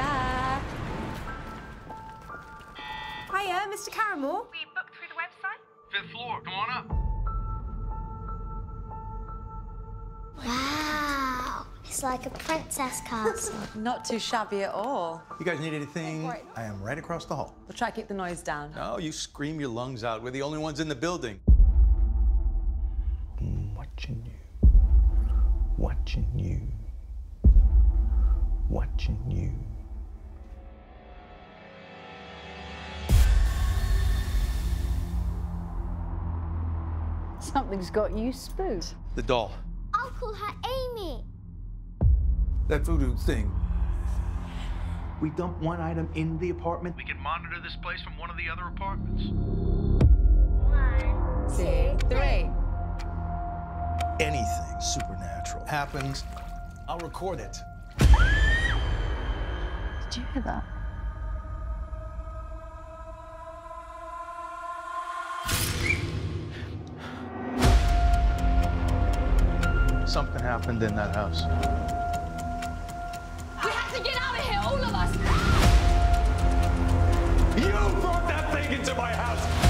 there. Hiya, Mr. Carramore. We booked through the website. 5th floor, come on up. Wow, it's like a princess castle. Not too shabby at all. You guys need anything? I am right across the hall. We'll try to keep the noise down. No, you scream your lungs out. We're the only ones in the building. I'm watching you, watching you. Watching you. Something's got you spooked. The doll. I'll call her Amy. That voodoo thing. We dump one item in the apartment. We can monitor this place from one of the other apartments. 1, 2, 3. Anything supernatural happens, I'll record it. Did you hear that? Something happened in that house. We have to get out of here, all of us! You brought that thing into my house!